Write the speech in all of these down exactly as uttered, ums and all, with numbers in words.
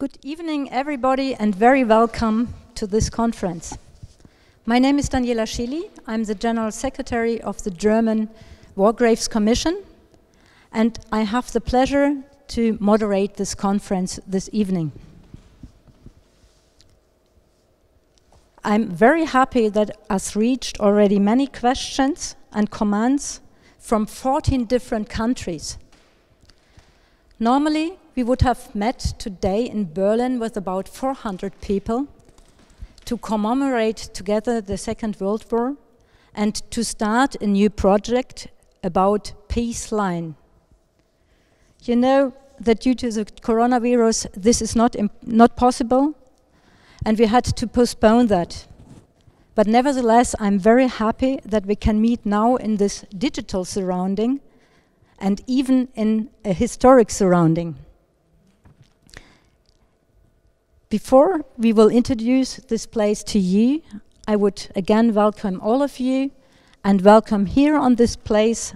Good evening, everybody, and very welcome to this conference. My name is Daniela Schily. I'm the General Secretary of the German War Graves Commission, and I have the pleasure to moderate this conference this evening. I'm very happy that us reached already many questions and commands from fourteen different countries. Normally, we would have met today in Berlin with about four hundred people to commemorate together the Second World War and to start a new project about Peace Line. You know that due to the coronavirus, this is not, not possible, and we had to postpone that. But nevertheless, I'm very happy that we can meet now in this digital surrounding and even in a historic surrounding. Before we will introduce this place to you, I would again welcome all of you and welcome here on this place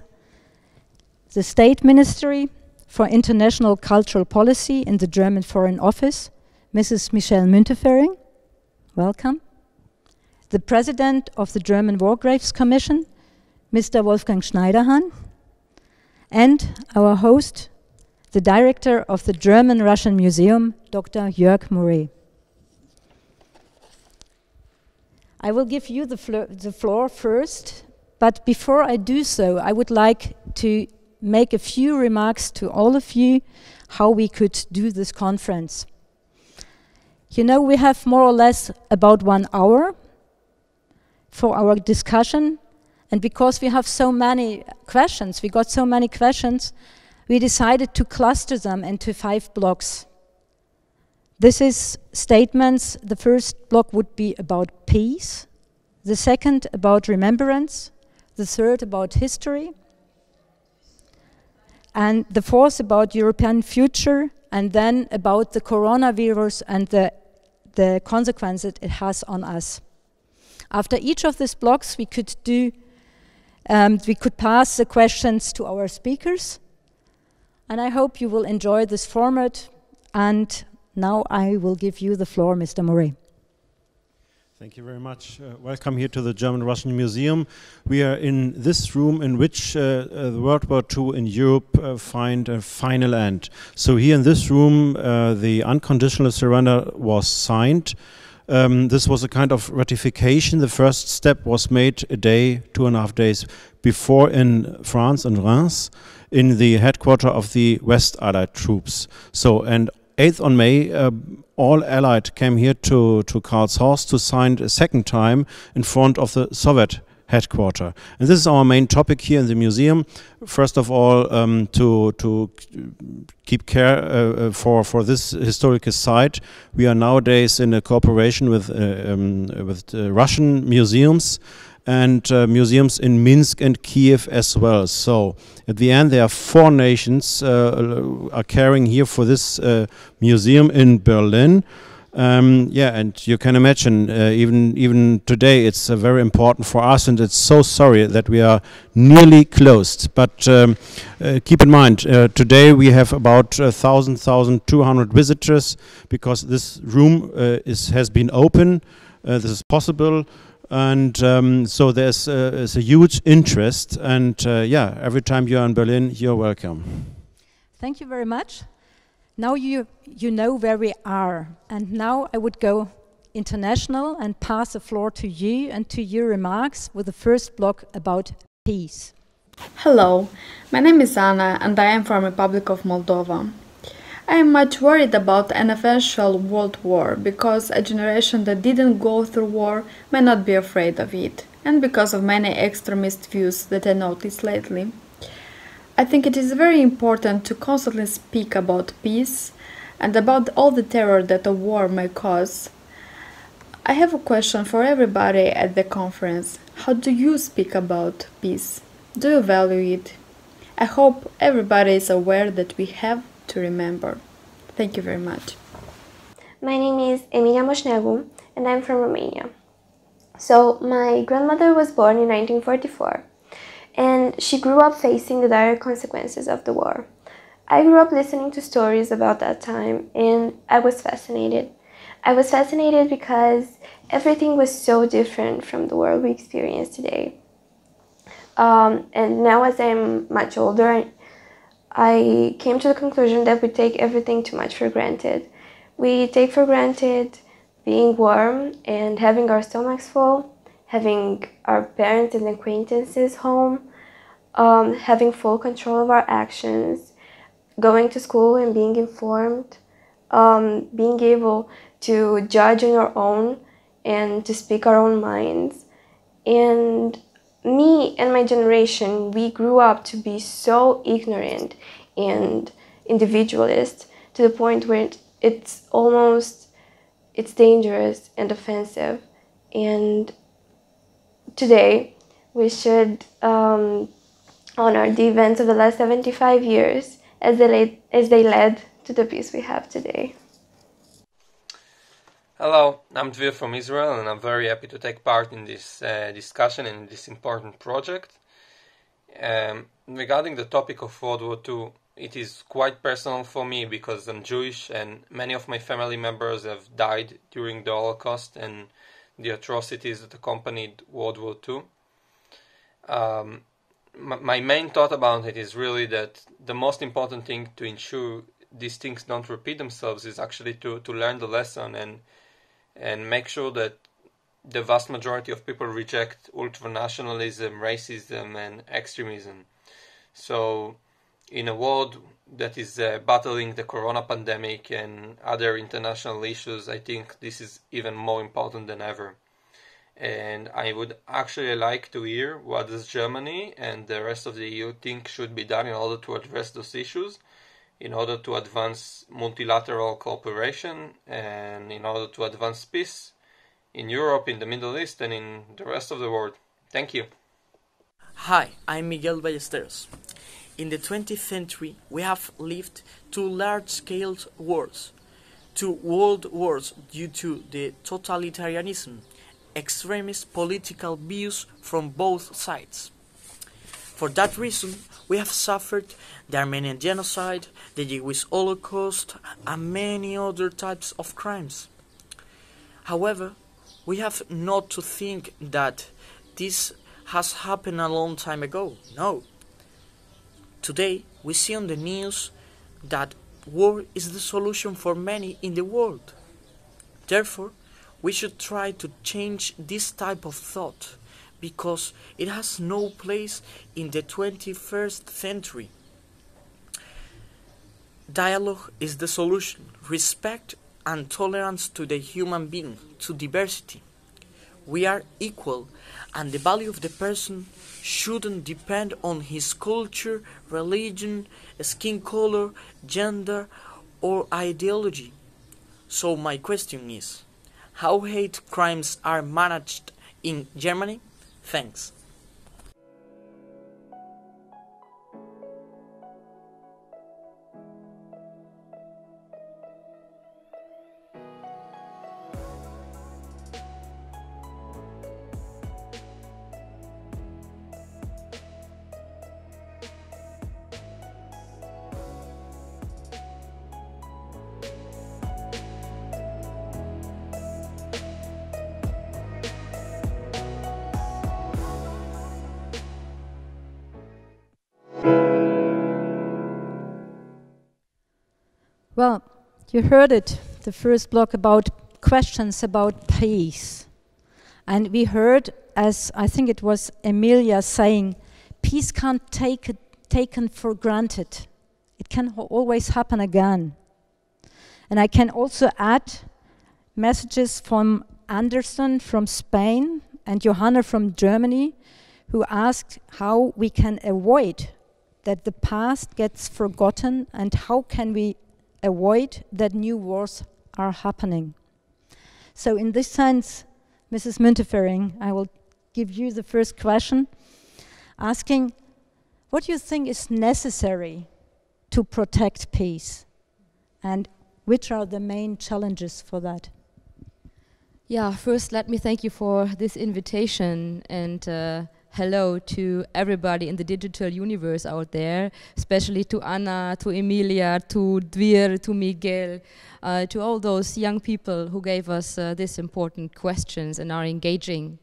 the State Ministry for International Cultural Policy in the German Foreign Office, Missus Michelle Müntefering, welcome. The President of the German War Graves Commission, Mister Wolfgang Schneiderhan, and our host, the director of the German-Russian Museum, Doctor Jörg Morré. I will give you the, flo the floor first, but before I do so, I would like to make a few remarks to all of you how we could do this conference. You know, we have more or less about one hour for our discussion, and because we have so many questions, we got so many questions, we decided to cluster them into five blocks. This is statements. The first block would be about peace, the second about remembrance, the third about history, and the fourth about European future, and then about the coronavirus and the, the consequences it has on us. After each of these blocks, we could, do, um, we could pass the questions to our speakers. And I hope you will enjoy this format. And now I will give you the floor, Mister Morré. Thank you very much. Uh, welcome here to the German-Russian Museum. We are in this room in which uh, uh, World War Two in Europe uh, find a final end. So here in this room, uh, the unconditional surrender was signed. Um, this was a kind of ratification. The first step was made a day, two and a half days before in France, in Reims, in the headquarters of the West Allied troops. So, and eighth of May, uh, all Allied came here to, to Karlshorst to sign a second time in front of the Soviet headquarters. And this is our main topic here in the museum. First of all, um, to, to keep care uh, for, for this historical site. We are nowadays in a cooperation with, uh, um, with uh, Russian museums and uh, museums in Minsk and Kiev as well. So at the end, there are four nations uh, are caring here for this uh, museum in Berlin. Um, yeah, and you can imagine, uh, even even today, it's uh, very important for us, and it's so sorry that we are nearly closed. But um, uh, keep in mind, uh, today we have about one thousand, one thousand two hundred visitors, because this room uh, is has been open. Uh, this is possible. And um, so there's, uh, there's a huge interest, and uh, yeah, every time you're in Berlin, you're welcome. Thank you very much. Now you, you know where we are, and now I would go international and pass the floor to you and to your remarks with the first block about peace. Hello, my name is Anna, and I am from Republic of Moldova. I am much worried about an eventual world war, because a generation that didn't go through war may not be afraid of it, and because of many extremist views that I noticed lately. I think it is very important to constantly speak about peace and about all the terror that a war may cause. I have a question for everybody at the conference. How do you speak about peace? Do you value it? I hope everybody is aware that we have to remember. Thank you very much. My name is Emilia Moșneagu, and I'm from Romania. So my grandmother was born in nineteen forty-four, and she grew up facing the direct consequences of the war. I grew up listening to stories about that time, and I was fascinated. I was fascinated because everything was so different from the world we experience today. Um, and now, as I'm much older, I came to the conclusion that we take everything too much for granted. We take for granted being warm and having our stomachs full, having our parents and acquaintances home, um, having full control of our actions, going to school and being informed, um, being able to judge on our own and to speak our own minds. And me and my generation, we grew up to be so ignorant and individualist to the point where it's almost, it's dangerous and offensive. And today we should um, honor the events of the last seventy-five years as they, led, as they led to the peace we have today. Hello, I'm Dvir from Israel, and I'm very happy to take part in this uh, discussion and this important project. Um, regarding the topic of World War Two, it is quite personal for me because I'm Jewish and many of my family members have died during the Holocaust and the atrocities that accompanied World War Two. Um, my main thought about it is really that the most important thing to ensure these things don't repeat themselves is actually to, to learn the lesson and and make sure that the vast majority of people reject ultranationalism, racism, and extremism. So, in a world that is uh, battling the corona pandemic and other international issues, I think this is even more important than ever. And I would actually like to hear what does Germany and the rest of the E U think should be done in order to address those issues, in order to advance multilateral cooperation and in order to advance peace in Europe, in the Middle East, and in the rest of the world. Thank you. Hi, I'm Miguel Ballesteros. In the twentieth century, we have lived two large-scale wars, two world wars due to the totalitarianism, extremist political views from both sides. For that reason, we have suffered the Armenian Genocide, the Jewish Holocaust, and many other types of crimes. However, we have not to think that this has happened a long time ago. No. Today, we see on the news that war is the solution for many in the world. Therefore, we should try to change this type of thought, because it has no place in the twenty-first century. Dialogue is the solution, respect and tolerance to the human being, to diversity. We are equal, and the value of the person shouldn't depend on his culture, religion, skin color, gender, or ideology. So my question is, how hate crimes are managed in Germany? Thanks. Well, you heard it, the first block about questions about peace. And we heard, as I think it was Emilia saying, peace can't take taken for granted. It can always happen again. And I can also add messages from Anderson from Spain and Johanna from Germany, who asked how we can avoid that the past gets forgotten and how can we avoid that new wars are happening. So in this sense, Missus Müntefering, I will give you the first question, asking what you think is necessary to protect peace and which are the main challenges for that? Yeah, first let me thank you for this invitation and uh, hello to everybody in the digital universe out there, especially to Anna, to Emilia, to Dvir, to Miguel, uh, to all those young people who gave us uh, these important questions and are engaging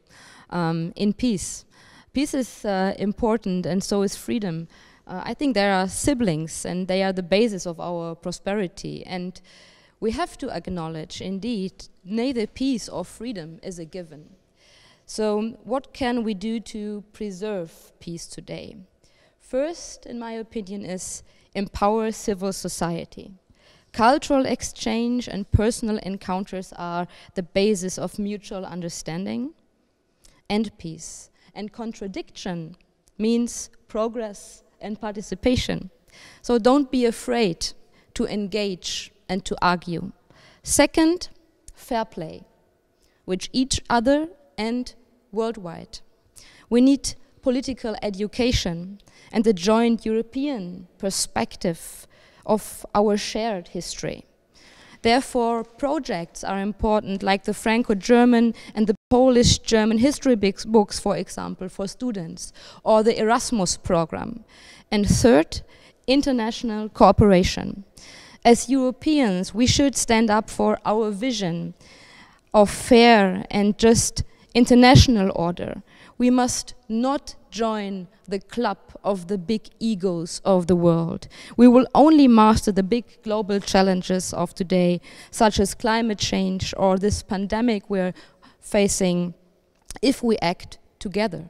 um, in peace. Peace is uh, important, and so is freedom. Uh, I think they are siblings, and they are the basis of our prosperity. And we have to acknowledge, indeed, neither peace or freedom is a given. So what can we do to preserve peace today? First, in my opinion, is empower civil society. Cultural exchange and personal encounters are the basis of mutual understanding and peace. And contradiction means progress and participation. So don't be afraid to engage and to argue. Second, fair play, with each other and worldwide. We need political education and the joint European perspective of our shared history. Therefore, projects are important, like the Franco-German and the Polish-German history books, for example, for students, or the Erasmus program. And third, international cooperation. As Europeans, we should stand up for our vision of fair and just international order. We must not join the club of the big egos of the world. We will only master the big global challenges of today, such as climate change or this pandemic we're facing, if we act together.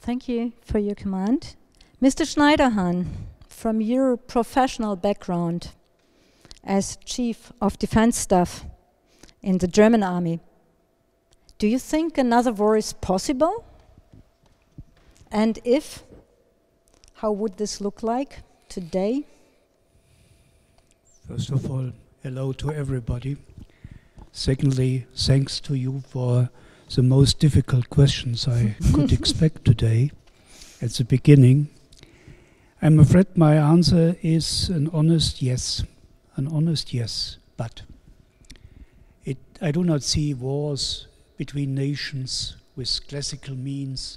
Thank you for your command. Mister Schneiderhan, from your professional background as Chief of Defense Staff in the German Army, do you think another war is possible? And if, how would this look like today? First of all, hello to everybody. Secondly, thanks to you for the most difficult questions I could expect today at the beginning. I'm afraid my answer is an honest yes, an honest yes, but it, I do not see wars between nations with classical means,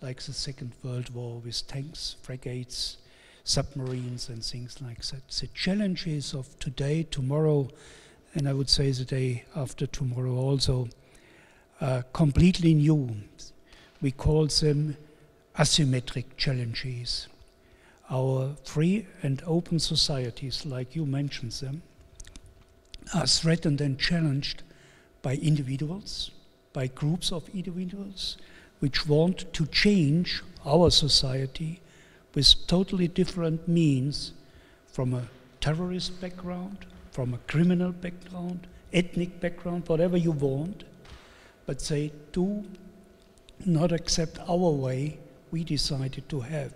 like the Second World War with tanks, frigates, submarines and things like that. The challenges of today, tomorrow, and I would say the day after tomorrow also, are completely new. We call them asymmetric challenges. Our free and open societies, like you mentioned them, are threatened and challenged by individuals, by groups of individuals, which want to change our society with totally different means, from a terrorist background, from a criminal background, ethnic background, whatever you want, but they do not accept our way we decided to have.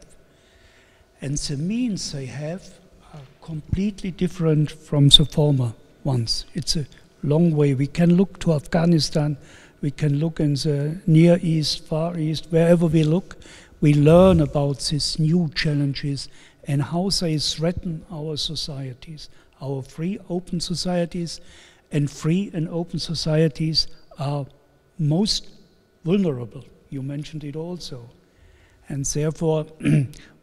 And the means they have are completely different from the former ones. It's a long way. We can look to Afghanistan, we can look in the Near East, Far East, wherever we look, we learn about these new challenges and how they threaten our societies, our free, open societies, and free and open societies are most vulnerable. You mentioned it also. And therefore,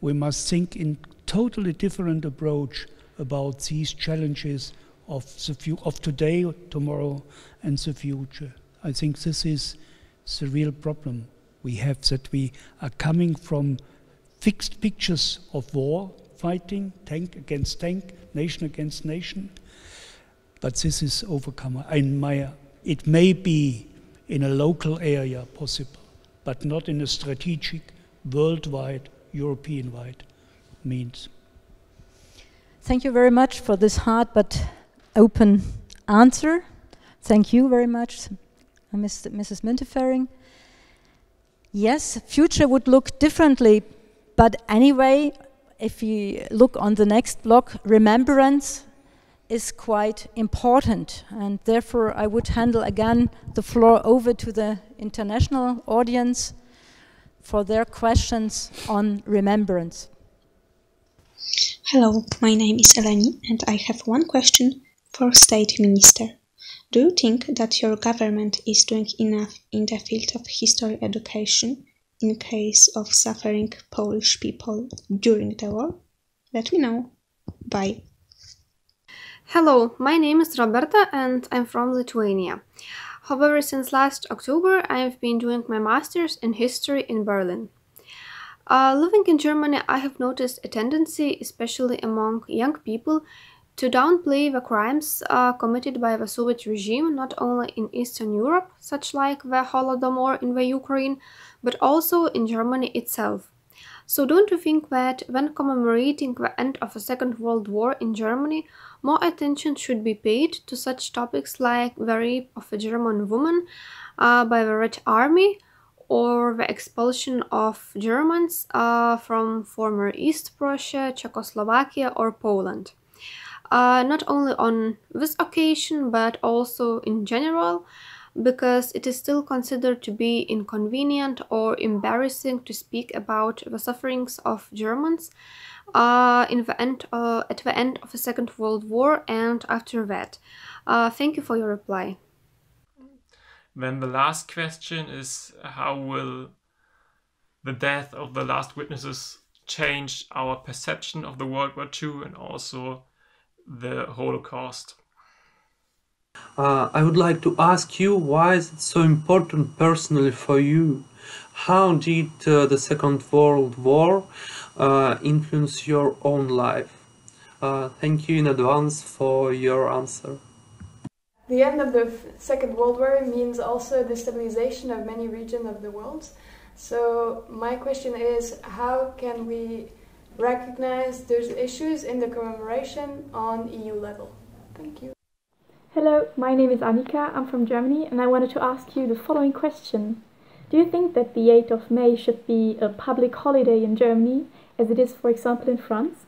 we must think in totally different approach about these challenges of the few of today, tomorrow, and the future. I think this is the real problem we have, that we are coming from fixed pictures of war, fighting, tank against tank, nation against nation, but this is overcome. In my, it may be in a local area possible, but not in a strategic, worldwide, European-wide means. Thank you very much for this hard but open answer. Thank you very much, Missus Müntefering. Yes, future would look differently, but anyway, if you look on the next block, remembrance is quite important, and therefore I would handle again the floor over to the international audience for their questions on remembrance. Hello, my name is Eleni, and I have one question for State Minister. Do you think that your government is doing enough in the field of history education in case of suffering Polish people during the war? Let me know. Bye. Hello, my name is Roberta and I'm from Lithuania. However, since last October, I've been doing my master's in history in Berlin. Uh, living in Germany, I have noticed a tendency, especially among young people, to downplay the crimes uh, committed by the Soviet regime, not only in Eastern Europe, such like the Holodomor in the Ukraine, but also in Germany itself. So don't you think that when commemorating the end of the Second World War in Germany, more attention should be paid to such topics like the rape of a German woman uh, by the Red Army, or the expulsion of Germans uh, from former East Prussia, Czechoslovakia or Poland? Uh, not only on this occasion, but also in general, because it is still considered to be inconvenient or embarrassing to speak about the sufferings of Germans uh, in the end, uh, at the end of the Second World War and after that. Uh, thank you for your reply. Then the last question is, how will the death of the last witnesses change our perception of the World War Two and also the Holocaust? Uh, I would like to ask you, why is it so important personally for you? How did uh, the Second World War uh, influence your own life? Uh, thank you in advance for your answer. The end of the Second World War means also the stabilization of many regions of the world. So my question is, how can we recognize those issues in the commemoration on E U level? Thank you. Hello, my name is Annika, I'm from Germany and I wanted to ask you the following question. Do you think that the eighth of May should be a public holiday in Germany, as it is for example in France?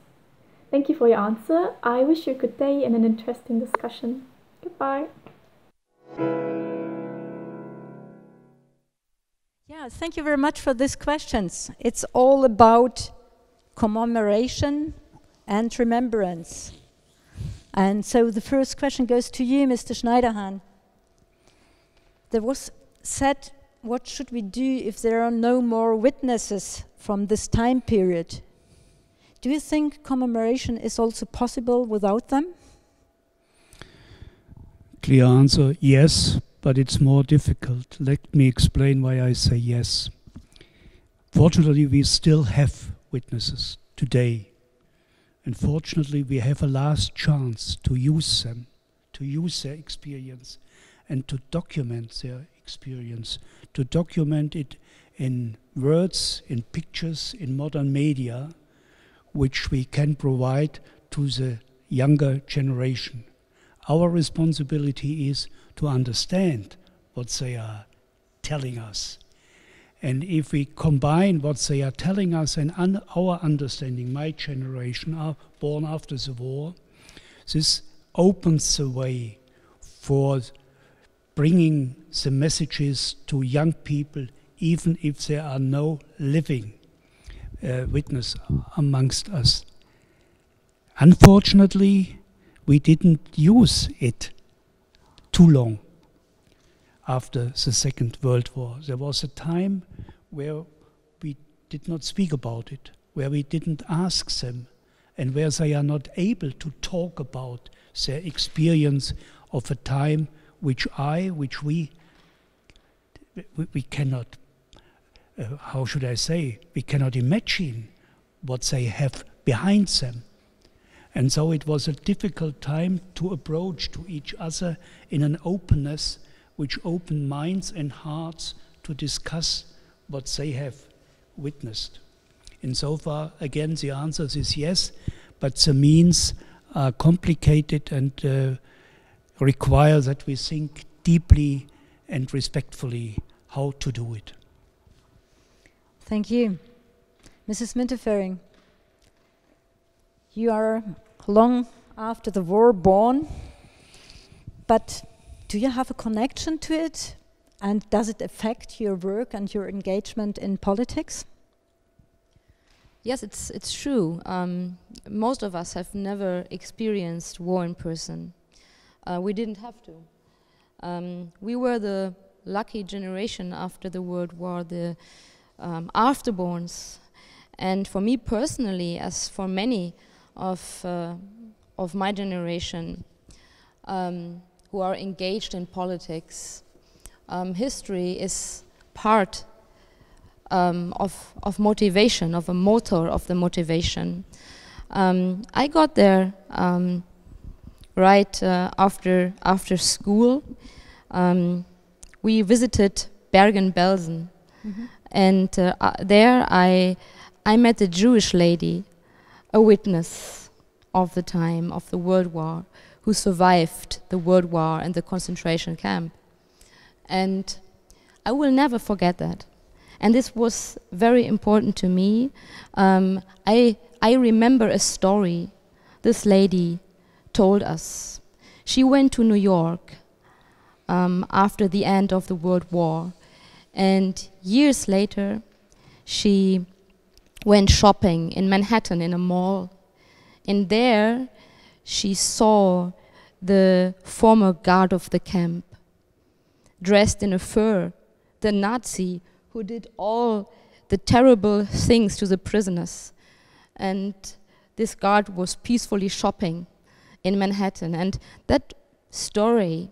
Thank you for your answer, I wish you a good day and an interesting discussion. Goodbye. Yeah, thank you very much for these questions. It's all about commemoration and remembrance. And so the first question goes to you, Mister Schneiderhan. There was said, what should we do if there are no more witnesses from this time period? Do you think commemoration is also possible without them? Clear answer, yes, but it's more difficult. Let me explain why I say yes. Fortunately, we still have witnesses today. And fortunately, we have a last chance to use them, to use their experience and to document their experience, to document it in words, in pictures, in modern media, which we can provide to the younger generation. Our responsibility is to understand what they are telling us. And if we combine what they are telling us and un our understanding, my generation are born after the war, this opens the way for bringing the messages to young people, even if there are no living uh, witness amongst us. Unfortunately, we didn't use it too long. After the Second World War, there was a time where we did not speak about it, where we didn't ask them, and where they are not able to talk about their experience of a time which I, which we, we cannot, uh, how should I say, we cannot imagine what they have behind them. And so it was a difficult time to approach to each other in an openness which open minds and hearts to discuss what they have witnessed. And so far, again, the answer is yes, but the means are complicated and uh, require that we think deeply and respectfully how to do it. Thank you. Missus Müntefering, you are long after the war born, but do you have a connection to it, and does it affect your work and your engagement in politics? Yes, it's, it's true. Um, most of us have never experienced war in person. Uh, we didn't have to. Um, we were the lucky generation after the World War, the um, afterborns. And for me personally, as for many of, uh, of my generation um, who are engaged in politics, um, history is part um, of, of motivation, of a motor of the motivation. Um, I got there um, right uh, after, after school. Um, we visited Bergen-Belsen, mm-hmm. and uh, uh, there I I met a Jewish lady, a witness of the time of the World War, who survived the World War and the concentration camp. And I will never forget that. And this was very important to me. Um, I, I remember a story this lady told us. She went to New York um, after the end of the World War. And years later, she went shopping in Manhattan in a mall, and there she saw the former guard of the camp dressed in a fur, the Nazi who did all the terrible things to the prisoners. And this guard was peacefully shopping in Manhattan. And that story,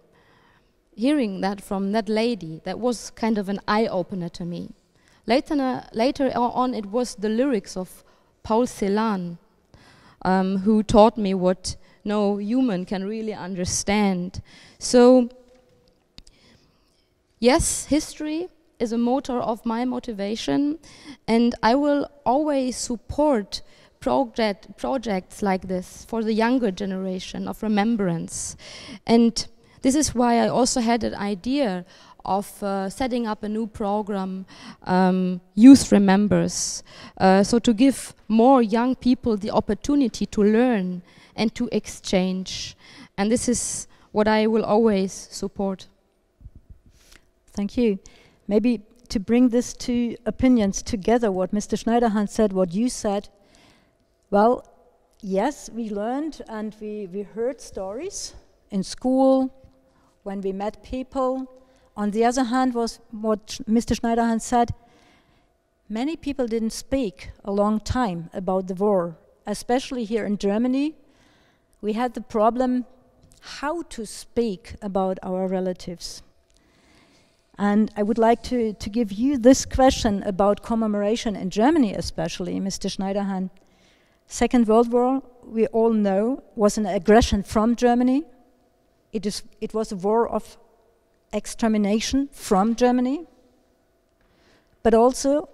hearing that from that lady, that was kind of an eye-opener to me. Later, later on, it was the lyrics of Paul Celan um, who taught me what no human can really understand. So, yes, history is a motor of my motivation, and I will always support project, projects like this for the younger generation of remembrance. And this is why I also had an idea of uh, setting up a new program, um, Youth Remembers, uh, so to give more young people the opportunity to learn and to exchange. And this is what I will always support. Thank you. Maybe to bring these two opinions together, what Mister Schneiderhan said, what you said, well, yes, we learned and we, we heard stories in school, when we met people. On the other hand, was what Mister Schneiderhan said, many people didn't speak a long time about the war, especially here in Germany. We had the problem how to speak about our relatives. And I would like to, to give you this question about commemoration in Germany especially, Mister Schneiderhan. Second World War, we all know, was an aggression from Germany. It, is, it was a war of extermination from Germany, but also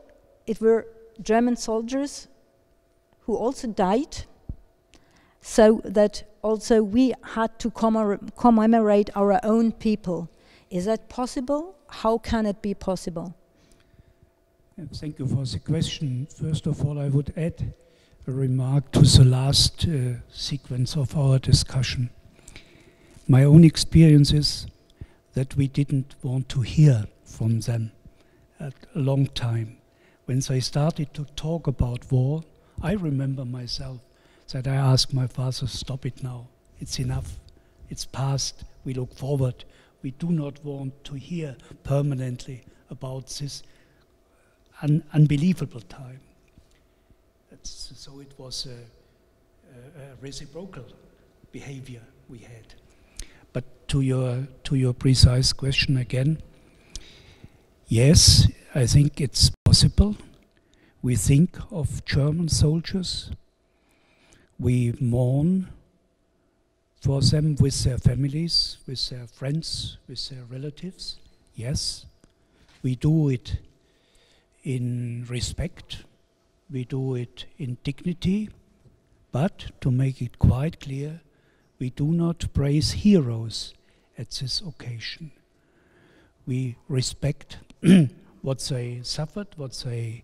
it were German soldiers who also died, so that also we had to commemorate our own people. Is that possible? How can it be possible? Thank you for the question. First of all, I would add a remark to the last uh, sequence of our discussion. My own experience is that we didn't want to hear from them at a long time. When they started to talk about war, I remember myself that I asked my father, stop it now, it's enough, it's past, we look forward. We do not want to hear permanently about this un unbelievable time. That's, so it was a, a, a reciprocal behavior we had. But to your, to your precise question again, yes, I think it's possible. We think of German soldiers. We mourn for them with their families, with their friends, with their relatives. Yes, we do it in respect. We do it in dignity. But to make it quite clear, we do not praise heroes at this occasion. We respect what they suffered, what they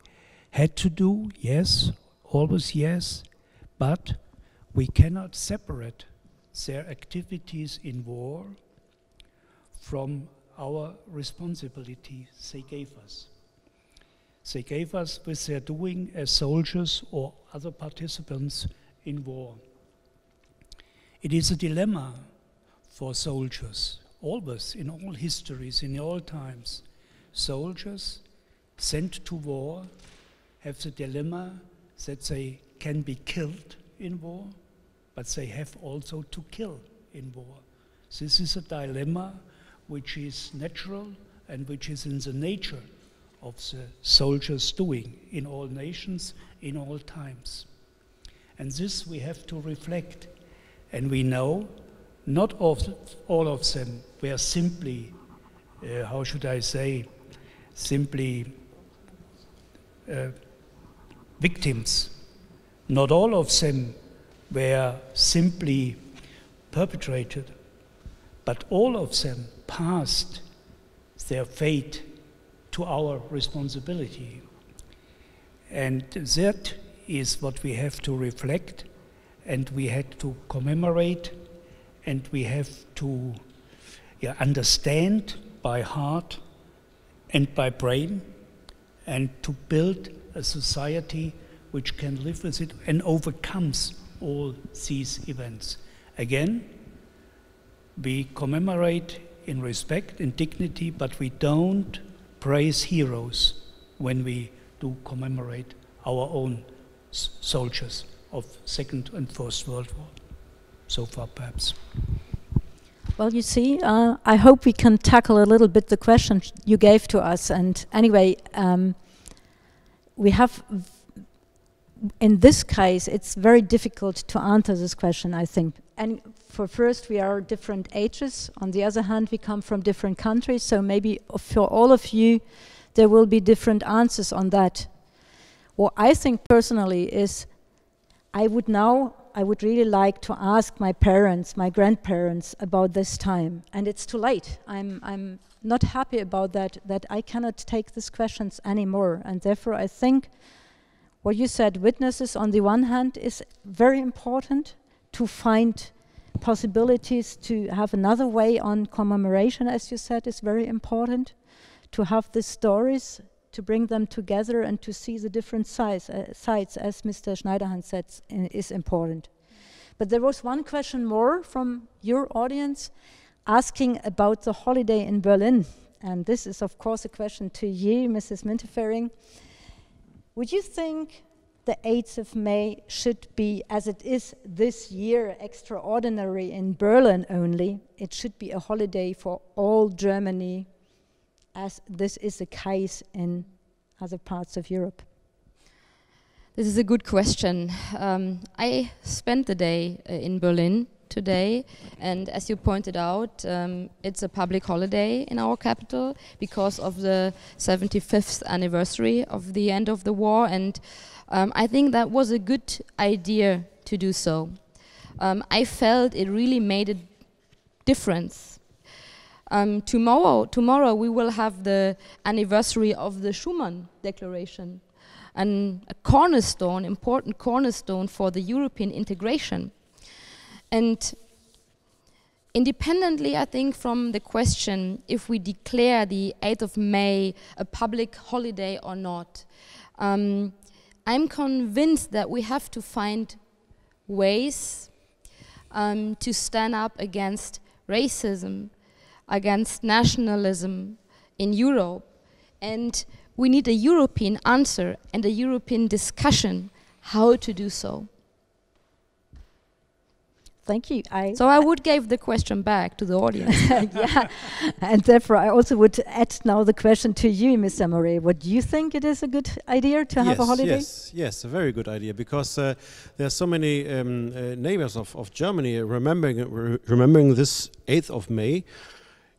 had to do, yes, always yes, but we cannot separate their activities in war from our responsibility they gave us. They gave us with their doing as soldiers or other participants in war. It is a dilemma for soldiers always in all histories, in all times, soldiers sent to war have the dilemma that they can be killed in war, but they have also to kill in war. This is a dilemma which is natural and which is in the nature of the soldiers doing in all nations, in all times. And this we have to reflect. And we know not all of them were simply, uh, how should I say, simply uh, victims. Not all of them were simply perpetrated, but all of them passed their fate to our responsibility. And that is what we have to reflect, and we had to commemorate, and we have to yeah, understand by heart and by brain, and to build a society which can live with it and overcomes all these events. Again, we commemorate in respect, in dignity, but we don't praise heroes when we do commemorate our own soldiers of Second and First World War. So far, perhaps. Well, you see, uh, I hope we can tackle a little bit the question you gave to us. And anyway, um, we have, in this case, it's very difficult to answer this question, I think. And for first, we are different ages. On the other hand, we come from different countries. So maybe for all of you, there will be different answers on that. What I think personally is, I would now, I would really like to ask my parents, my grandparents about this time. And it's too late. I'm, I'm not happy about that, that I cannot take these questions anymore. And therefore, I think what you said, witnesses on the one hand, is very important to find possibilities, to have another way on commemoration, as you said, is very important, to have these stories, to bring them together and to see the different sides, uh, sides as Mister Schneiderhan said, is important. But there was one question more from your audience asking about the holiday in Berlin. And this is, of course, a question to you, Missus Müntefering. Would you think the eighth of May should be, as it is this year, extraordinary in Berlin only? It should be a holiday for all Germany, as this is the case in other parts of Europe? This is a good question. Um, I spent the day uh, in Berlin today, and as you pointed out, um, it's a public holiday in our capital because of the seventy-fifth anniversary of the end of the war, and um, I think that was a good idea to do so. Um, I felt it really made a difference. Um, tomorrow, tomorrow we will have the anniversary of the Schuman Declaration, and a cornerstone, important cornerstone for the European integration. And independently, I think, from the question if we declare the eighth of May a public holiday or not, um, I'm convinced that we have to find ways um, to stand up against racism, against nationalism in Europe, and we need a European answer and a European discussion how to do so. Thank you. I so I would give the question back to the audience. Yeah, and therefore I also would add now the question to you, Mister Morré. What do you think it is a good idea to yes, have a holiday? Yes, yes, a very good idea, because uh, there are so many um, uh, neighbors of, of Germany remembering, re remembering this eighth of May,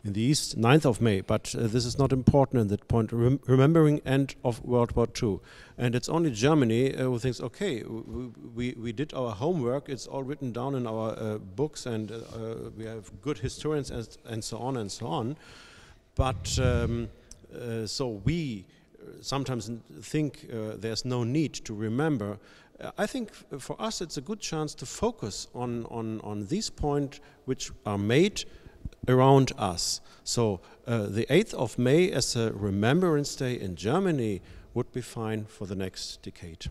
in the East, ninth of May, but uh, this is not important at that point, Rem remembering end of World War Two. And it's only Germany uh, who thinks, okay, w we, we did our homework, it's all written down in our uh, books, and uh, uh, we have good historians and, and so on and so on. But um, uh, so we sometimes think uh, there's no need to remember. I think for us it's a good chance to focus on, on, on these points which are made around us. So uh, the eighth of May as a Remembrance Day in Germany would be fine for the next decade.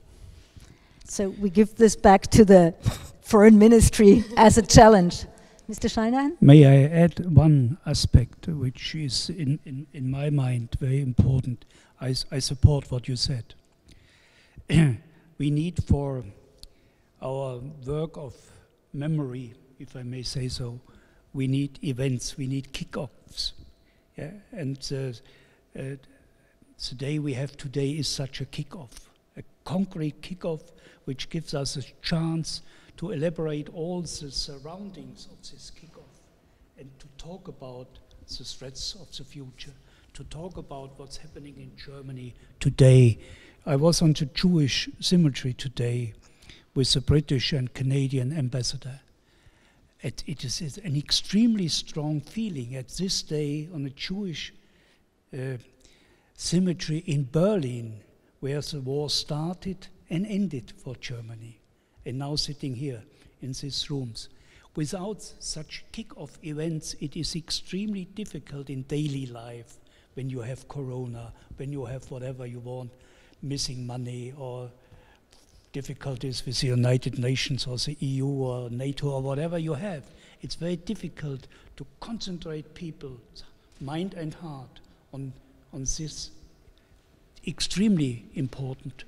So we give this back to the Foreign Ministry as a challenge. Mister Schneiderhan? May I add one aspect which is, in, in, in my mind, very important. I, I support what you said. We need for our work of memory, if I may say so, we need events, we need kickoffs. Yeah? And uh, uh, today we have today is such a kickoff, a concrete kickoff which gives us a chance to elaborate all the surroundings of this kickoff and to talk about the threats of the future, to talk about what's happening in Germany today. I was on the Jewish cemetery today with the British and Canadian ambassador. It, it is it's an extremely strong feeling at this day on a Jewish uh, cemetery in Berlin, where the war started and ended for Germany. And now sitting here in these rooms. Without such kick-off events, it is extremely difficult in daily life when you have corona, when you have whatever you want, missing money or difficulties with the United Nations or the E U or NATO or whatever you have. It's very difficult to concentrate people's mind and heart on, on this extremely important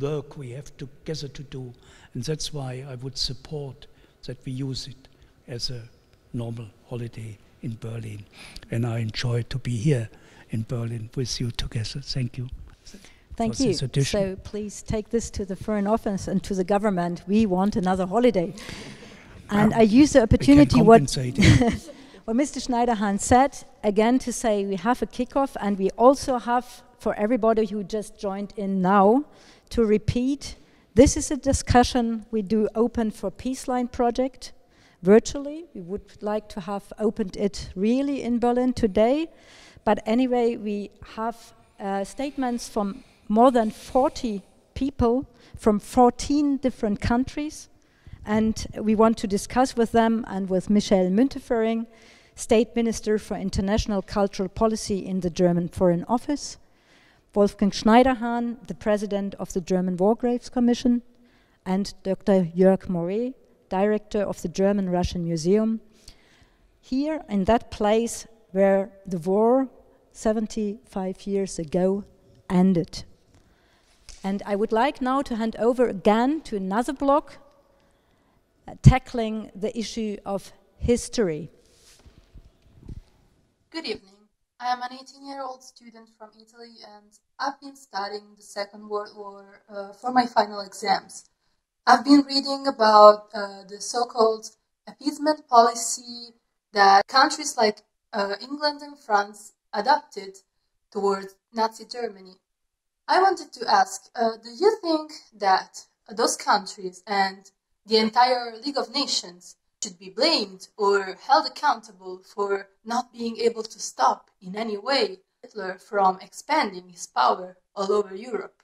work we have together to do, and that's why I would support that we use it as a normal holiday in Berlin. And I enjoy to be here in Berlin with you together. Thank you. Thank you. So please take this to the Foreign Office and to the government. We want another holiday. And um, I use the opportunity what, what Mister Schneiderhan said, again to say we have a kickoff, and we also have, for everybody who just joined in now, to repeat, this is a discussion we do open for Peace Line project virtually. We would like to have opened it really in Berlin today. But anyway, we have uh, statements from more than forty people from fourteen different countries. And we want to discuss with them and with Michelle Müntefering, State Minister for International Cultural Policy in the German Foreign Office, Wolfgang Schneiderhan, the President of the German War Graves Commission, and Doctor Jörg Morré, Director of the German-Russian Museum, here in that place where the war seventy-five years ago ended. And I would like now to hand over again to another block, uh, tackling the issue of history. Good evening. I am an eighteen-year-old student from Italy, and I've been studying the Second World War uh, for my final exams. I've been reading about uh, the so-called appeasement policy that countries like uh, England and France adopted towards Nazi Germany. I wanted to ask, uh, do you think that those countries and the entire League of Nations should be blamed or held accountable for not being able to stop in any way Hitler from expanding his power all over Europe?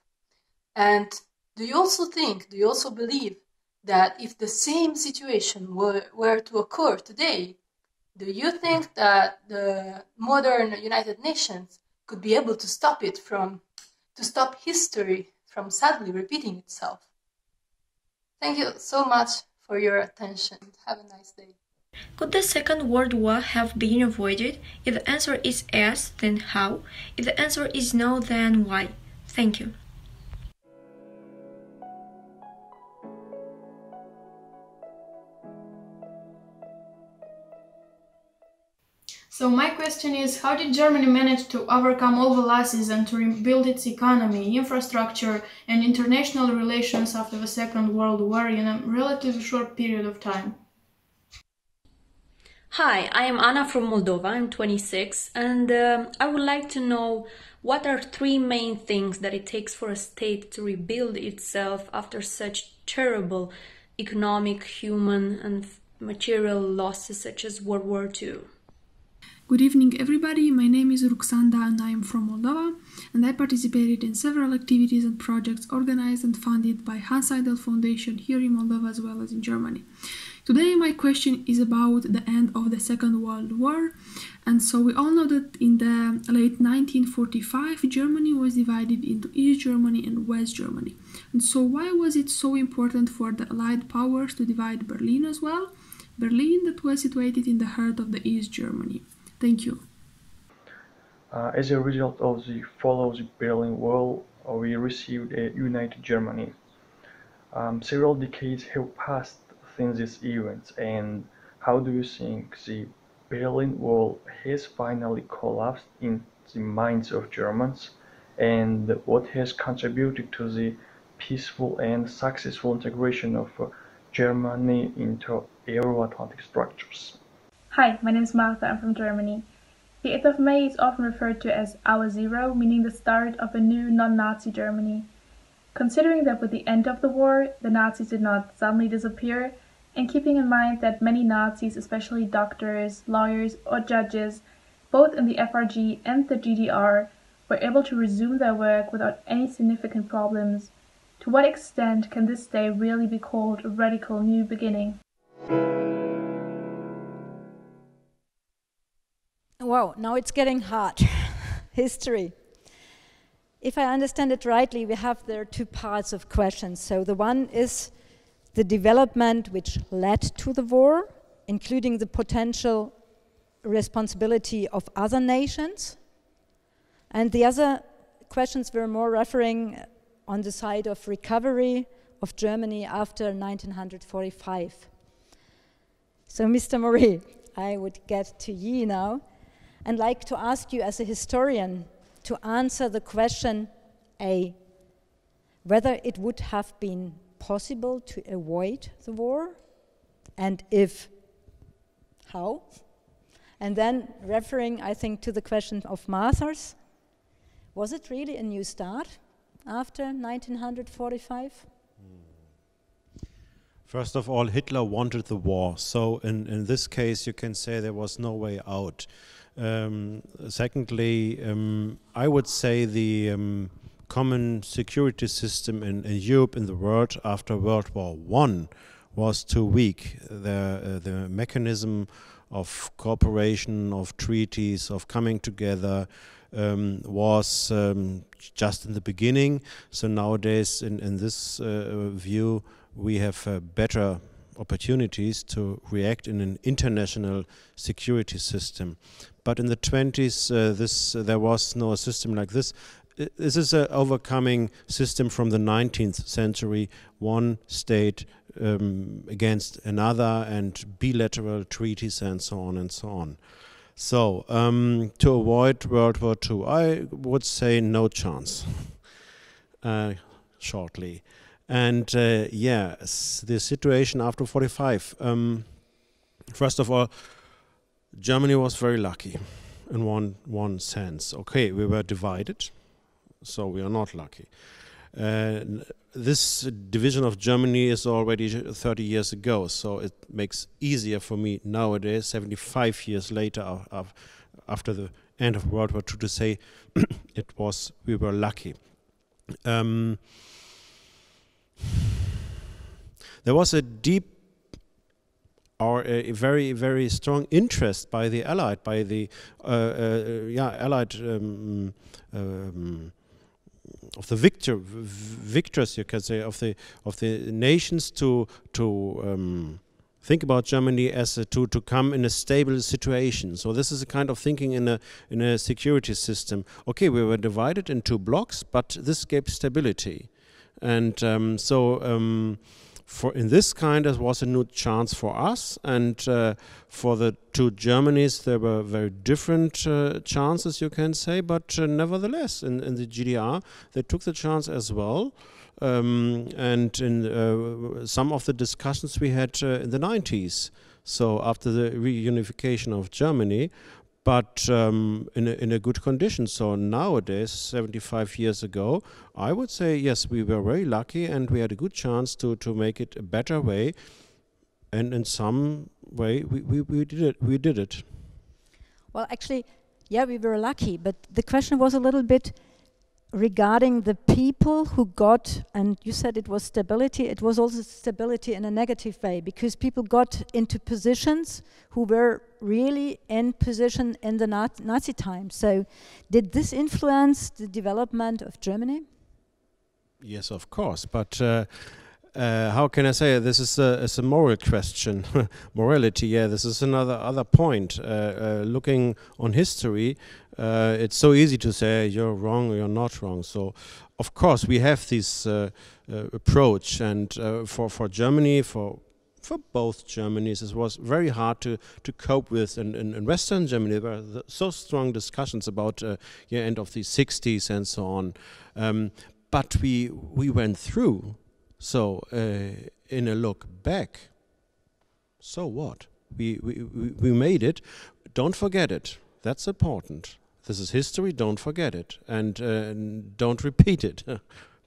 And do you also think, do you also believe that if the same situation were, were to occur today, do you think that the modern United Nations could be able to stop it from, to stop history from sadly repeating itself? Thank you so much for your attention. Have a nice day. Could the Second World War have been avoided? If the answer is yes, then how? If the answer is no, then why? Thank you. So my question is, how did Germany manage to overcome all the losses and to rebuild its economy, infrastructure and international relations after the Second World War in a relatively short period of time? Hi, I am Anna from Moldova, I'm twenty-six, and uh, I would like to know what are three main things that it takes for a state to rebuild itself after such terrible economic, human and material losses such as World War Two. Good evening, everybody. My name is Ruxanda and I am from Moldova, and I participated in several activities and projects organized and funded by Hanns Seidel Foundation here in Moldova as well as in Germany. Today my question is about the end of the Second World War. And so we all know that in the late nineteen forty-five Germany was divided into East Germany and West Germany. And so why was it so important for the Allied powers to divide Berlin as well? Berlin that was situated in the heart of the East Germany. Thank you. Uh, as a result of the fall of the Berlin Wall, we received a united Germany. Um, several decades have passed since these events, and how do you think the Berlin Wall has finally collapsed in the minds of Germans, and what has contributed to the peaceful and successful integration of uh, Germany into Euro-Atlantic structures? Hi, my name is Martha, I'm from Germany. The eighth of May is often referred to as Hour Zero, meaning the start of a new non-Nazi Germany. Considering that with the end of the war, the Nazis did not suddenly disappear, and keeping in mind that many Nazis, especially doctors, lawyers, or judges, both in the F R G and the G D R, were able to resume their work without any significant problems, to what extent can this day really be called a radical new beginning? Wow, now it's getting hard. History. If I understand it rightly, we have there two parts of questions. So the one is the development which led to the war, including the potential responsibility of other nations. And the other questions were more referring on the side of recovery of Germany after nineteen forty-five. So Mister Morré, I would get to you now and like to ask you as a historian to answer the question A, whether it would have been possible to avoid the war, and if, how? And then referring, I think, to the question of Martha's, was it really a new start after nineteen forty-five? First of all, Hitler wanted the war, so in, in this case you can say there was no way out. Um, secondly, um, I would say the um, common security system in, in Europe and the world after World War One was too weak. The, uh, the mechanism of cooperation, of treaties, of coming together um, was um, just in the beginning. So nowadays, in, in this uh, view, we have uh, better opportunities to react in an international security system. But in the twenties, uh, this uh, there was no system like this. This is an overcoming system from the nineteenth century, one state um, against another and bilateral treaties and so on and so on. So, um, to avoid World War Two, I would say no chance, uh, shortly. And uh, yes, the situation after forty-five, um, first of all, Germany was very lucky in one, one sense. Okay, we were divided. So we are not lucky. Uh, this division of Germany is already thirty years ago, so it makes easier for me nowadays, seventy-five years later of, of after the end of World War Two, to say it was, we were lucky. Um, there was a deep or a very, very strong interest by the Allied, by the uh, uh, yeah, Allied um, um, of the victor, victors, you can say, of the of the nations to to um, think about Germany as a, to to come in a stable situation. So this is a kind of thinking in a in a security system. Okay, we were divided into blocks, but this gave stability, and um, so um, for in this kind it was a new chance for us, and uh, for the two Germanys there were very different uh, chances, you can say, but uh, nevertheless in, in the G D R they took the chance as well, um, and in uh, some of the discussions we had uh, in the nineties, so after the reunification of Germany, but um, in, a, in a good condition. So nowadays, seventy-five years ago, I would say, yes, we were very lucky and we had a good chance to, to make it a better way. And in some way, we, we, we, did it, we did it. Well, actually, yeah, we were lucky. But the question was a little bit regarding the people who got, and you said it was stability, it was also stability in a negative way, because people got into positions who were really in position in the Nazi time. So did this influence the development of Germany? Yes, of course, but uh, Uh, how can I say it? This is a, it's a moral question. Morality, yeah, this is another other point. Uh, uh, looking on history, uh, it's so easy to say you're wrong or you're not wrong. So, of course, we have this uh, uh, approach, and uh, for, for Germany, for for both Germanys, it was very hard to, to cope with. And in Western Germany, there were so strong discussions about the uh, yeah, end of the sixties and so on. Um, but we we went through. So, uh, in a look back, so what? We, we, we made it. Don't forget it. That's important. This is history. Don't forget it. And uh, don't repeat it,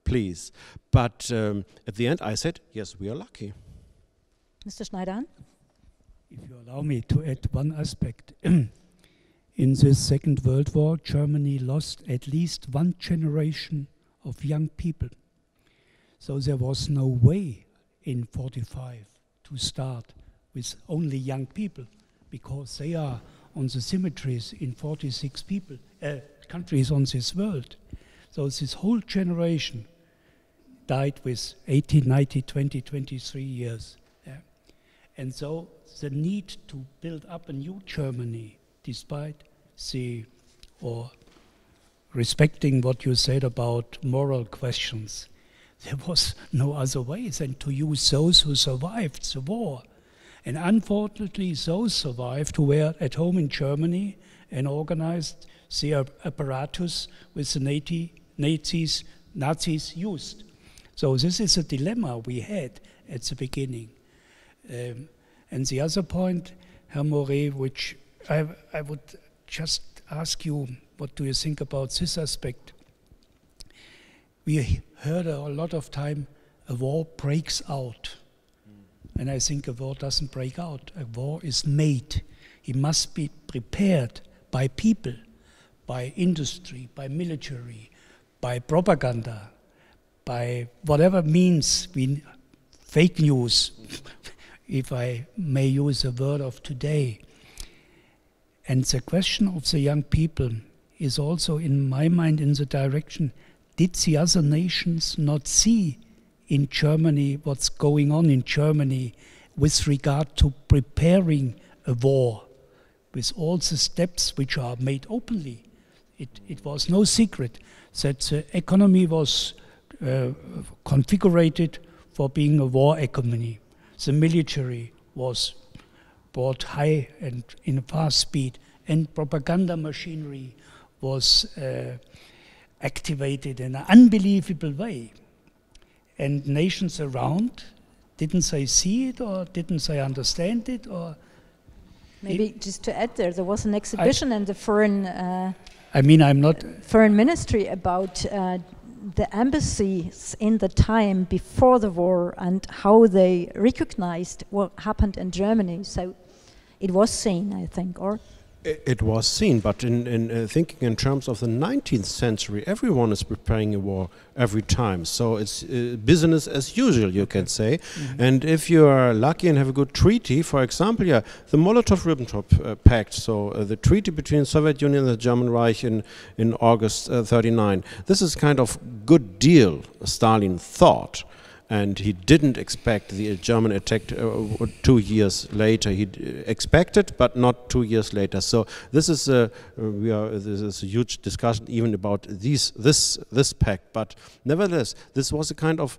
please. But um, at the end, I said, yes, we are lucky. Mister Schneiderhan? If you allow me to add one aspect. In this Second World War, Germany lost at least one generation of young people. So there was no way in forty-five to start with only young people, because they are on the cemeteries in forty-six people, uh, countries on this world. So this whole generation died with eighteen, nineteen, twenty, twenty-three years. Yeah. And so the need to build up a new Germany, despite the, or respecting what you said about moral questions, there was no other way than to use those who survived the war. And unfortunately, those survived who were at home in Germany and organized the apparatus which the Nazis, Nazis used. So this is a dilemma we had at the beginning. Um, and the other point, Herr Morré, which I, I would just ask you, what do you think about this aspect? We heard a lot of time, a war breaks out. Mm. And I think a war doesn't break out. A war is made. It must be prepared by people, by industry, by military, by propaganda, by whatever means, we, fake news, if I may use a word of today. And the question of the young people is also, in my mind, in the direction, did the other nations not see in Germany what's going on in Germany with regard to preparing a war with all the steps which are made openly? It, it was no secret that the economy was uh, configured for being a war economy. The military was brought high and in a fast speed, and propaganda machinery was uh, activated in an unbelievable way. And nations around, didn't they see it, or didn't they understand it, or... Maybe it just to add there, there was an exhibition I in the foreign... Uh, I mean, I'm not... Foreign ministry about uh, the embassies in the time before the war and how they recognized what happened in Germany. So it was seen, I think, or... It was seen, but in, in uh, thinking in terms of the nineteenth century, everyone is preparing a war every time. So it's uh, business as usual, you can say. Mm-hmm. And if you are lucky and have a good treaty, for example, yeah, the Molotov-Ribbentrop uh, Pact, so uh, the treaty between the Soviet Union and the German Reich in, in August uh, thirty-nine, this is kind of good deal, Stalin thought. And he didn't expect the German attack uh, two years later. He expected, but not two years later. So this is a we are this is a huge discussion even about these this this pact. But nevertheless, this was a kind of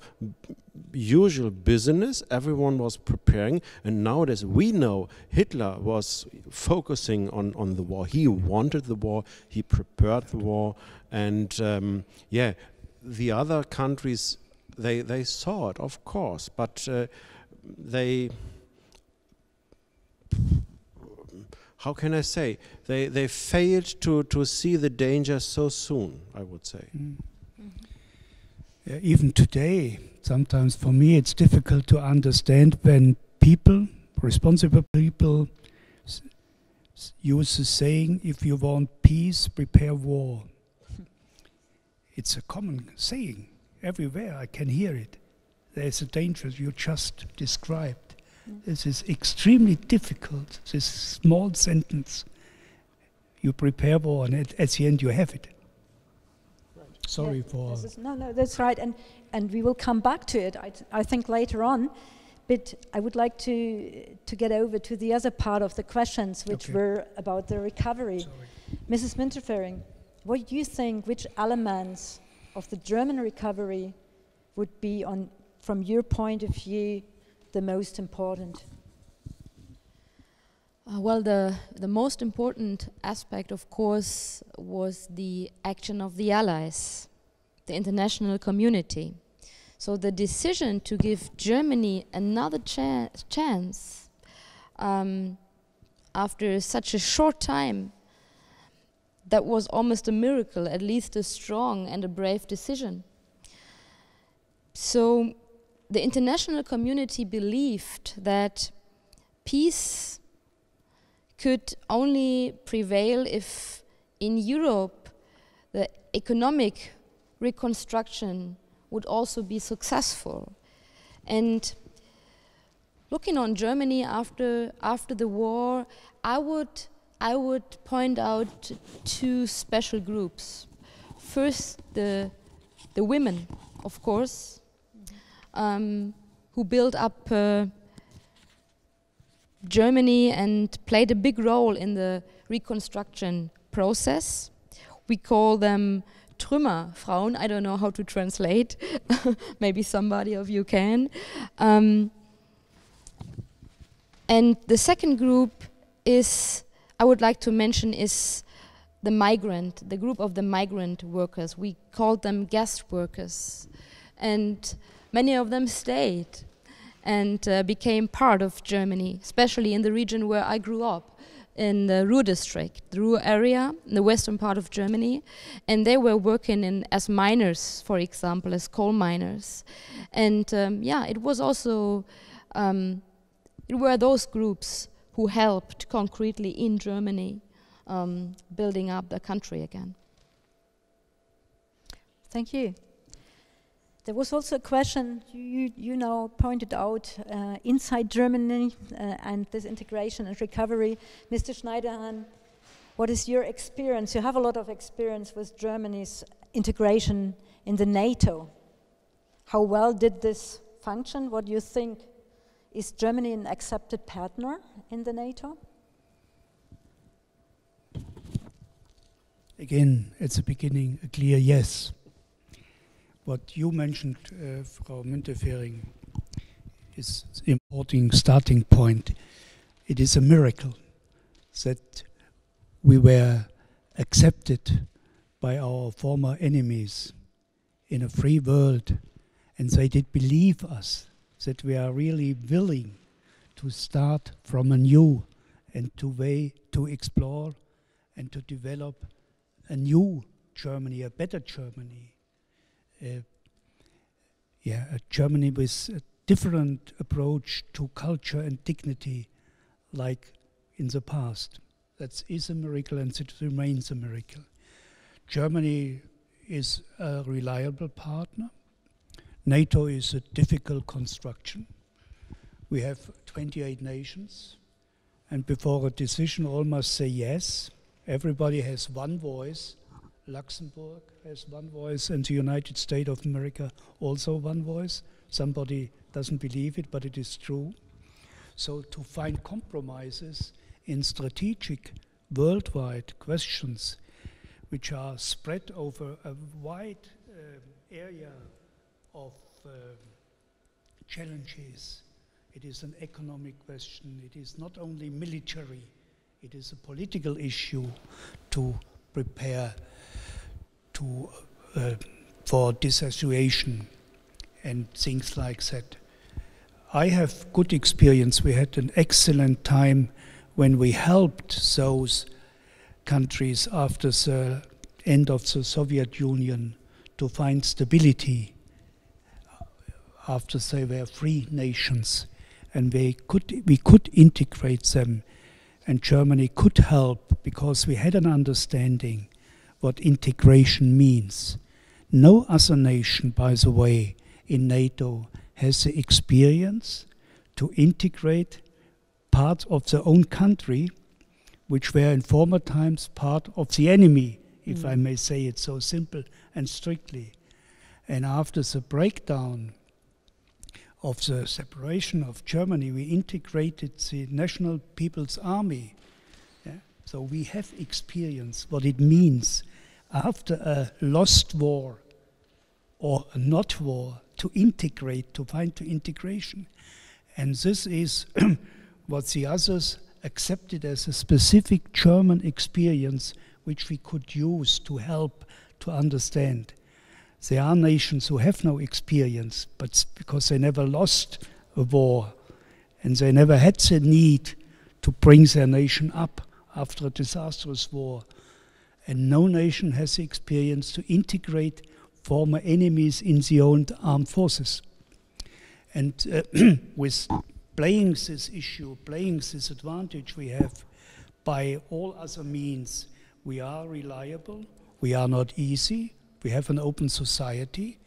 usual business. Everyone was preparing, and nowadays we know Hitler was focusing on on the war. He wanted the war. He prepared the war, and um, yeah, the other countries. They, they saw it, of course, but uh, they, how can I say, they, they failed to, to see the danger so soon, I would say. Mm. Mm-hmm. Yeah, even today, sometimes for me it's difficult to understand when people, responsible people, s use the saying, if you want peace, prepare war. It's a common saying. Everywhere I can hear it. There's a danger you just described. Mm. This is extremely difficult, this small sentence. You prepare war, and at, at the end you have it. Right. Sorry yeah, for... Is, no, no, that's right. And, and we will come back to it, I, I think, later on. But I would like to, to get over to the other part of the questions, which okay. were about the recovery. Sorry. Missus Müntefering, what do you think, which elements of the German recovery would be, on, from your point of view, the most important? Uh, well, the, the most important aspect, of course, was the action of the Allies, the international community. So the decision to give Germany another cha chance um, after such a short time, that was almost a miracle, at least a strong and a brave decision. So the international community believed that peace could only prevail if in Europe the economic reconstruction would also be successful. And looking on Germany after, after the war, I would, I would point out two special groups. First, the, the women, of course, um, who built up uh, Germany and played a big role in the reconstruction process. We call them Trümmerfrauen. I don't know how to translate. Maybe somebody of you can. Um, and the second group is, I would like to mention, is the migrant, the group of the migrant workers. We called them guest workers. And many of them stayed and uh, became part of Germany, especially in the region where I grew up, in the Ruhr district, the Ruhr area, in the western part of Germany. And they were working in, as miners, for example, as coal miners. And um, yeah, it was also, um, it were those groups who helped concretely in Germany um, building up the country again. Thank you. There was also a question you, you know, pointed out uh, inside Germany uh, and this integration and recovery. Mister Schneiderhan, what is your experience? You have a lot of experience with Germany's integration in the NATO. How well did this function? What do you think? Is Germany an accepted partner in the NATO? Again, at the beginning, a clear yes. What you mentioned, uh, Frau Müntefering, is an important starting point. It is a miracle that we were accepted by our former enemies in a free world, and they did believe us that we are really willing to start from anew and to way to explore and to develop a new Germany, a better Germany. Uh, yeah, a Germany with a different approach to culture and dignity like in the past. That is a miracle, and it remains a miracle. Germany is a reliable partner. NATO is a difficult construction. We have twenty-eight nations, and before a decision all must say yes. Everybody has one voice. Luxembourg has one voice, and the United States of America also one voice. Somebody doesn't believe it, but it is true. So to find compromises in strategic worldwide questions, which are spread over a wide uh, area of uh, challenges. It is an economic question. It is not only military. It is a political issue to prepare to, uh, for dissociation and things like that. I have good experience. We had an excellent time when we helped those countries after the end of the Soviet Union to find stability after they were free nations, and they could, we could integrate them. And Germany could help because we had an understanding what integration means. No other nation, by the way, in NATO has the experience to integrate parts of their own country, which were in former times part of the enemy if mm. I may say it so simple and strictly. And after the breakdown of the separation of Germany, we integrated the National People's Army. Yeah? So we have experienced what it means after a lost war or a not war to integrate, to find the integration. And this is what the others accepted as a specific German experience which we could use to help to understand. There are nations who have no experience, but because they never lost a war and they never had the need to bring their nation up after a disastrous war. And no nation has the experience to integrate former enemies in the own armed forces. And uh, with playing this issue, playing this advantage we have by all other means, we are reliable, we are not easy, we have an open society.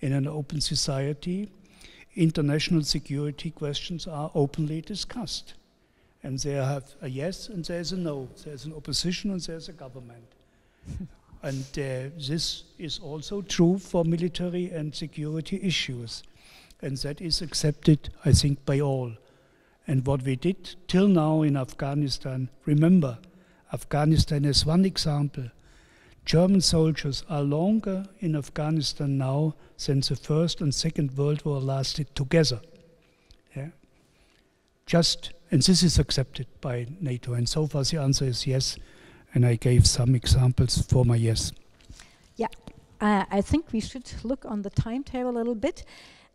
In an open society, international security questions are openly discussed. And there have a yes and there's a no. There's an opposition and there's a government. And uh, this is also true for military and security issues. And that is accepted, I think, by all. And what we did till now in Afghanistan, remember, Afghanistan is one example. German soldiers are longer in Afghanistan now than the First and Second World War lasted together. Yeah? Just, and this is accepted by NATO. And so far the answer is yes. And I gave some examples for my yes. Yeah, uh, I think we should look on the timetable a little bit.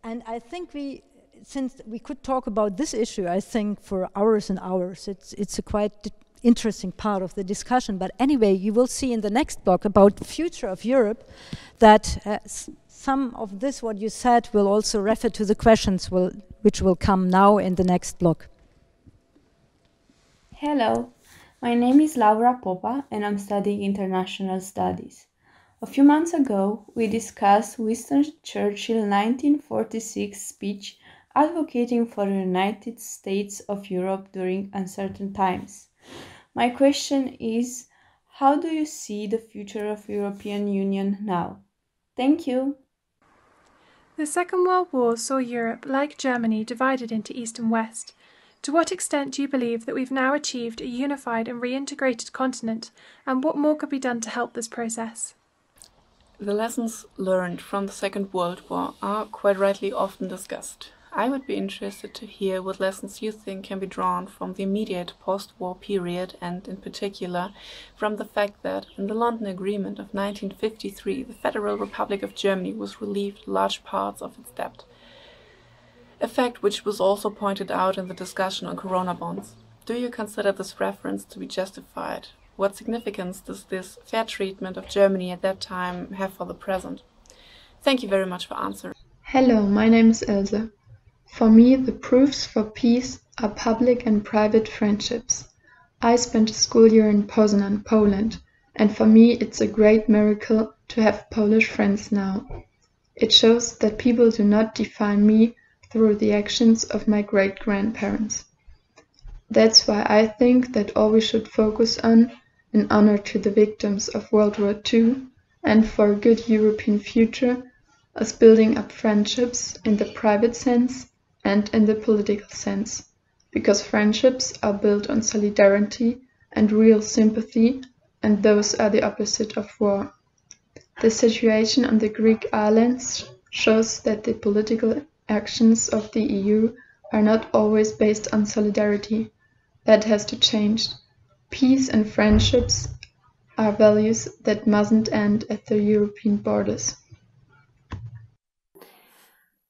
And I think we, since we could talk about this issue, I think for hours and hours, it's, it's a quite interesting part of the discussion. But anyway, you will see in the next block about the future of Europe that uh, s some of this, what you said, will also refer to the questions will, which will come now in the next block. Hello, my name is Laura Popa and I'm studying international studies. A few months ago, we discussed Winston Churchill's nineteen forty-six speech advocating for the United States of Europe during uncertain times. My question is, how do you see the future of the European Union now? Thank you. The Second World War saw Europe, like Germany, divided into East and West. To what extent do you believe that we've now achieved a unified and reintegrated continent, and what more could be done to help this process? The lessons learned from the Second World War are quite rightly often discussed. I would be interested to hear what lessons you think can be drawn from the immediate post-war period and, in particular, from the fact that in the London Agreement of nineteen fifty-three, the Federal Republic of Germany was relieved large parts of its debt, a fact which was also pointed out in the discussion on Corona bonds. Do you consider this reference to be justified? What significance does this fair treatment of Germany at that time have for the present? Thank you very much for answering. Hello, my name is Elsa. For me, the proofs for peace are public and private friendships. I spent a school year in Poznan, Poland, and for me it's a great miracle to have Polish friends now. It shows that people do not define me through the actions of my great-grandparents. That's why I think that all we should focus on, in honor to the victims of World War Two and for a good European future, is building up friendships in the private sense and in the political sense, because friendships are built on solidarity and real sympathy, and those are the opposite of war. The situation on the Greek islands shows that the political actions of the E U are not always based on solidarity. That has to change. Peace and friendships are values that mustn't end at the European borders.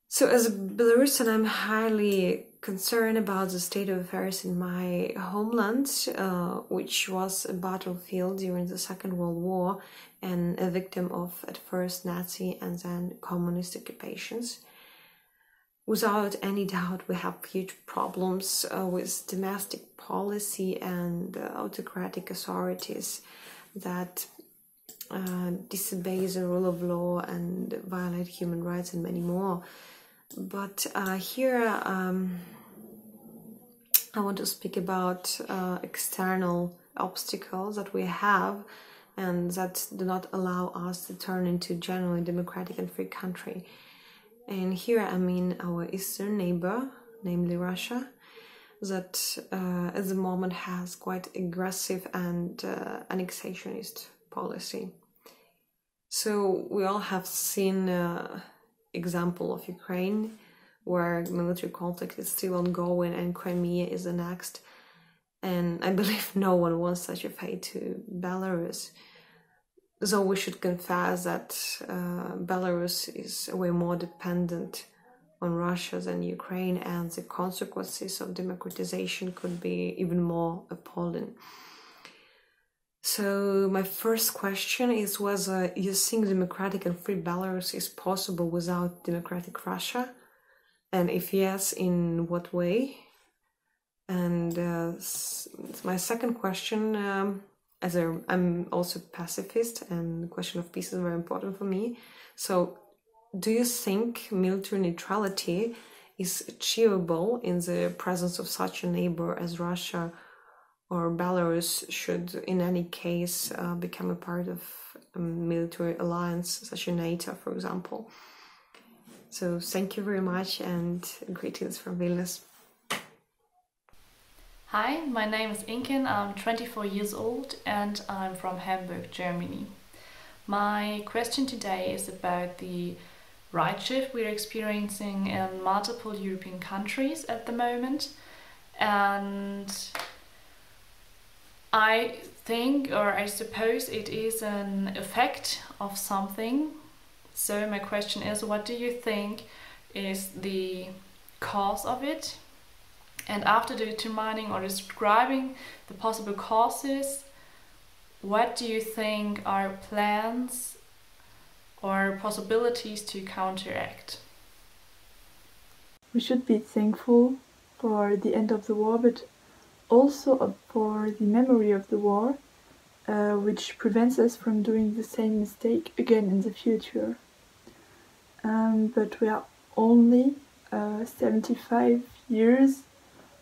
So as a Belarusian, I'm highly concerned about the state of affairs in my homeland, uh, which was a battlefield during the Second World War and a victim of at first Nazi and then communist occupations. Without any doubt, we have huge problems uh, with domestic policy and uh, autocratic authorities that uh, disobey the rule of law and violate human rights and many more. But uh, here um, I want to speak about uh, external obstacles that we have and that do not allow us to turn into generally democratic and free country. And here I mean our eastern neighbor, namely Russia, that uh, at the moment has quite aggressive and uh, annexationist policy. So we all have seen uh, example of Ukraine, where military conflict is still ongoing and Crimea is annexed. And I believe no one wants such a fate to Belarus. So we should confess that uh, Belarus is way more dependent on Russia than Ukraine, and the consequences of democratization could be even more appalling. So my first question is whether you think democratic and free Belarus is possible without democratic Russia, and if yes, in what way? And uh, my second question, um, as a, I'm also pacifist, and the question of peace is very important for me. So do you think military neutrality is achievable in the presence of such a neighbor as Russia, or Belarus should in any case uh, become a part of a military alliance, such as NATO, for example? So thank you very much and greetings from Vilnius. Hi, my name is Inken, I'm twenty-four years old and I'm from Hamburg, Germany. My question today is about the right shift we're experiencing in multiple European countries at the moment. And I think, or I suppose, it is an effect of something. So my question is, what do you think is the cause of it? And after determining or describing the possible causes, what do you think are plans or possibilities to counteract? We should be thankful for the end of the war, but also for the memory of the war, uh, which prevents us from doing the same mistake again in the future. Um, but we are only uh, seventy-five years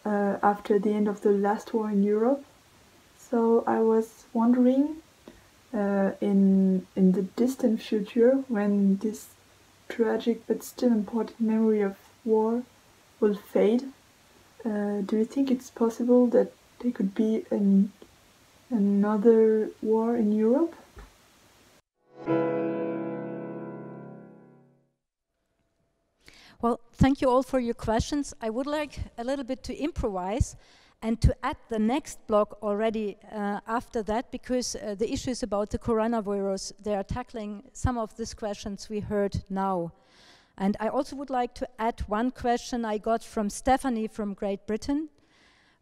Uh, after the end of the last war in Europe. So I was wondering uh, in, in the distant future, when this tragic but still important memory of war will fade, uh, do you think it's possible that there could be an, another war in Europe? Well, thank you all for your questions. I would like a little bit to improvise and to add the next block already uh, after that, because uh, the issues about the coronavirus, they are tackling some of these questions we heard now. And I also would like to add one question I got from Stephanie from Great Britain,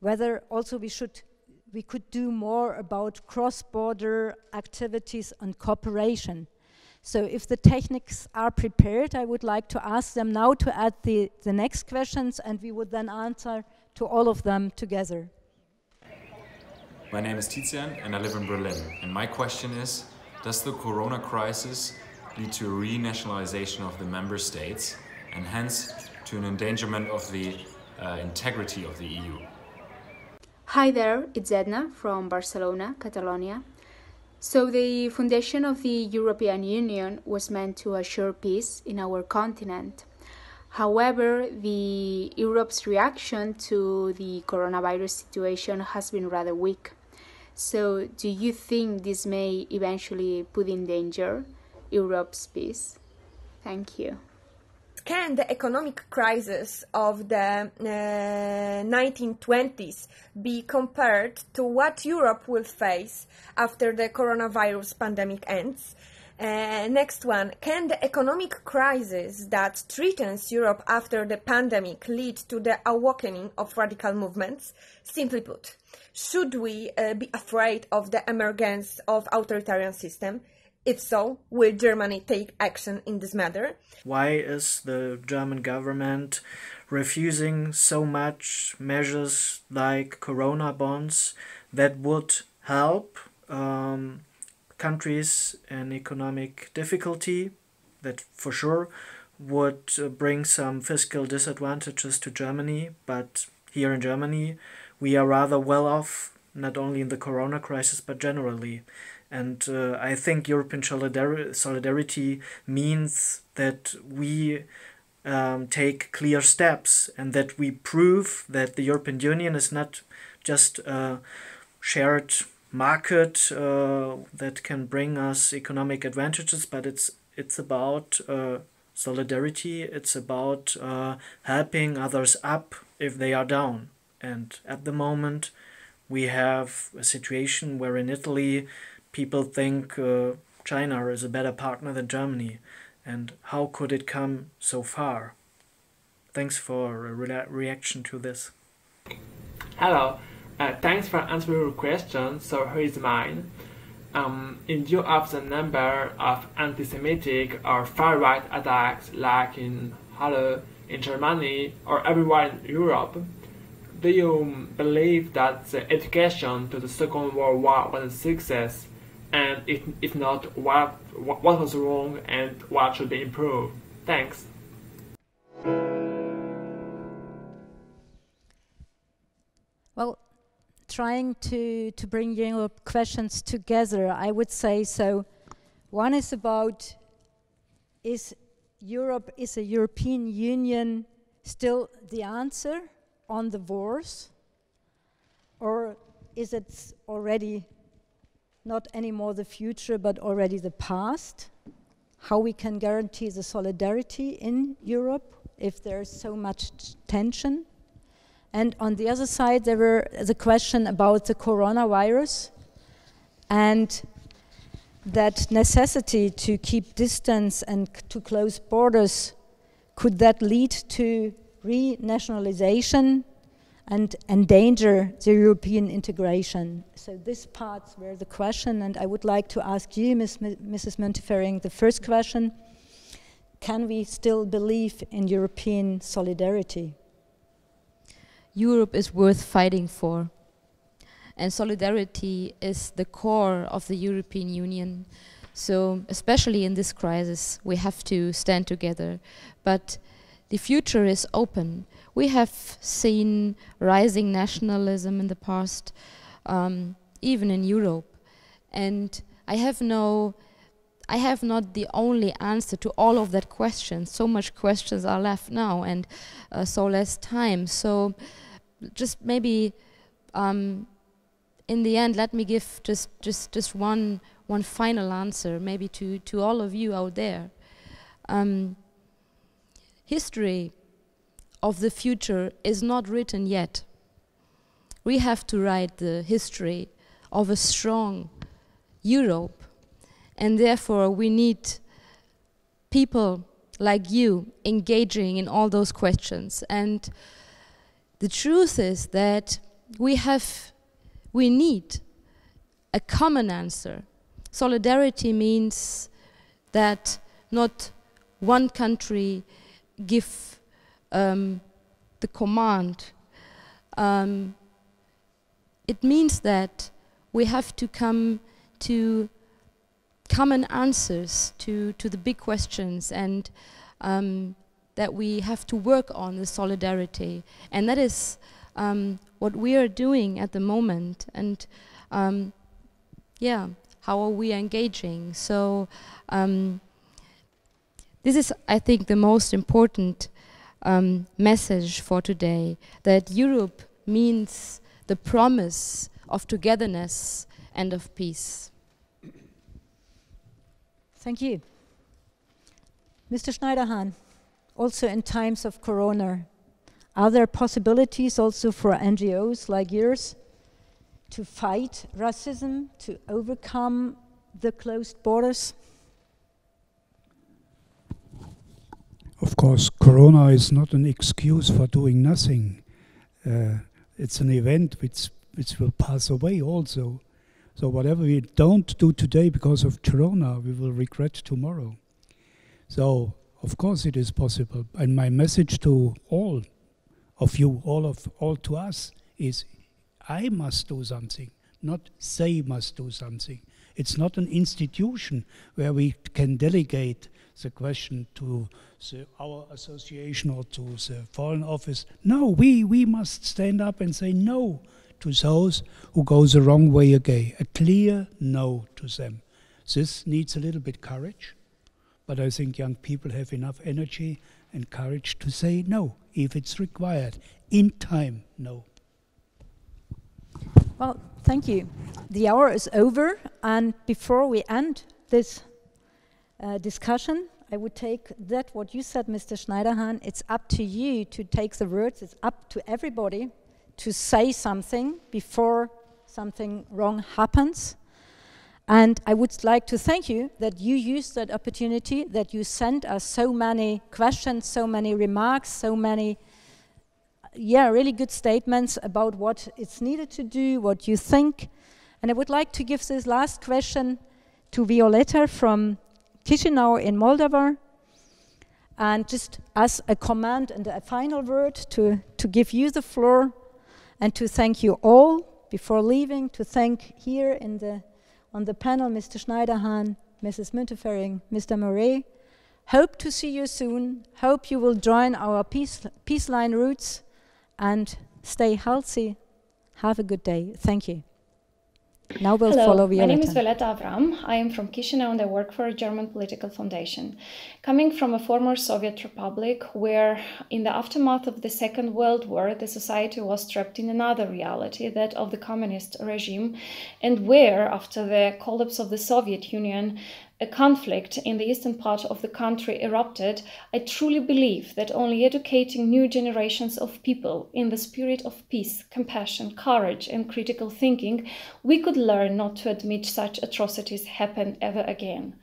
whether also we should, we could do more about cross-border activities and cooperation. So if the techniques are prepared, I would like to ask them now to add the, the next questions, and we would then answer to all of them together. My name is Tizian and I live in Berlin. And my question is, does the corona crisis lead to renationalization of the member states and hence to an endangerment of the uh, integrity of the E U? Hi there, it's Edna from Barcelona, Catalonia. So the foundation of the European Union was meant to assure peace in our continent. However, the Europe's reaction to the coronavirus situation has been rather weak. So do you think this may eventually put in danger Europe's peace? Thank you. Can the economic crisis of the uh, nineteen twenties be compared to what Europe will face after the coronavirus pandemic ends? Uh, next one, can the economic crisis that threatens Europe after the pandemic lead to the awakening of radical movements? Simply put, should we uh, be afraid of the emergence of authoritarian system? If so, will Germany take action in this matter? Why is the German government refusing so much measures like corona bonds that would help um, countries in economic difficulty, that for sure would bring some fiscal disadvantages to Germany? But here in Germany, we are rather well off, not only in the corona crisis, but generally. And uh, I think European solidar solidarity means that we um, take clear steps and that we prove that the European Union is not just a shared market uh, that can bring us economic advantages, but it's it's about uh, solidarity. It's about uh, helping others up if they are down. And at the moment, we have a situation where in Italy, people think uh, China is a better partner than Germany. And how could it come so far? Thanks for a re reaction to this. Hello. Uh, thanks for answering your question, so here is mine. Um, in view of the number of anti-Semitic or far-right attacks like in Halle, in Germany, or everywhere in Europe, do you believe that the education to the Second World War was a success? And if, if not, what, what was wrong and what should be improved? Thanks. Well, trying to, to bring your questions together, I would say so. One is about, is Europe, is a European Union still the answer on the wars? Or is it already not anymore the future, but already the past? How we can guarantee the solidarity in Europe if there's so much tension? And on the other side, there were the question about the coronavirus and that necessity to keep distance and to close borders. Could that lead to renationalization and endanger the European integration? So this parts were the question, and I would like to ask you, Miz M Missus Müntefering, the first question. Can we still believe in European solidarity? Europe is worth fighting for, and solidarity is the core of the European Union. So especially in this crisis we have to stand together, but the future is open. We have seen rising nationalism in the past, um, even in Europe, and I have no I have not the only answer to all of that question. So much questions are left now, and uh, so less time. So just maybe um, in the end, let me give just, just, just one, one final answer, maybe to, to all of you out there. Um, history of the future is not written yet. We have to write the history of a strong Europe. And therefore, we need people like you engaging in all those questions. And the truth is that we have, we need a common answer. Solidarity means that not one country give um, the command. Um, it means that we have to come to common answers to, to the big questions, and um, that we have to work on the solidarity. And that is um, what we are doing at the moment. And um, yeah, how are we engaging? So um, this is, I think, the most important um, message for today, that Europe means the promise of togetherness and of peace. Thank you. Mister Schneiderhan, also in times of corona, are there possibilities also for N G Os like yours to fight racism, to overcome the closed borders? Of course, corona is not an excuse for doing nothing. Uh, it's an event which, which will pass away also. So whatever we don't do today because of corona, we will regret tomorrow. So of course it is possible. And my message to all of you, all of all to us, is I must do something, not they must do something. It's not an institution where we can delegate the question to the, our association or to the Foreign Office. No, we, we must stand up and say no. to those who go the wrong way again, a clear no to them. This needs a little bit courage, but I think young people have enough energy and courage to say no, if it's required. In time, no. Well, thank you. The hour is over, and before we end this uh, discussion, I would take that what you said, Mister Schneiderhan, it's up to you to take the words, it's up to everybody to say something before something wrong happens. And I would like to thank you that you used that opportunity, that you sent us so many questions, so many remarks, so many, yeah, really good statements about what it's needed to do, what you think. And I would like to give this last question to Violeta from Chișinău in Moldova, and just as a comment and a final word to, to give you the floor and to thank you all before leaving, to thank here in the on the panel, Mister Schneiderhan, Missus Müntefering, Mister Morré. Hope to see you soon. Hope you will join our Peace, Peace Line routes, and stay healthy. Have a good day. Thank you. Now we'll Hello. follow Violeta. My name is Violeta Avram. I am from Chișinău and I work for a German political foundation. Coming from a former Soviet republic where in the aftermath of the Second World War the society was trapped in another reality, that of the communist regime, and where after the collapse of the Soviet Union a conflict in the eastern part of the country erupted, I truly believe that only educating new generations of people in the spirit of peace, compassion, courage, and critical thinking, we could learn not to admit such atrocities happen ever again.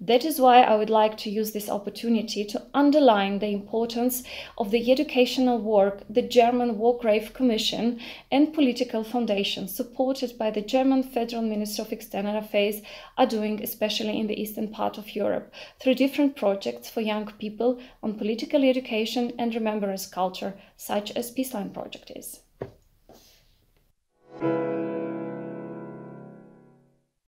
That is why I would like to use this opportunity to underline the importance of the educational work the German War Graves Commission and political foundation, supported by the German Federal Ministry of External Affairs, are doing, especially in the eastern part of Europe, through different projects for young people on political education and remembrance culture, such as Peace Line project is.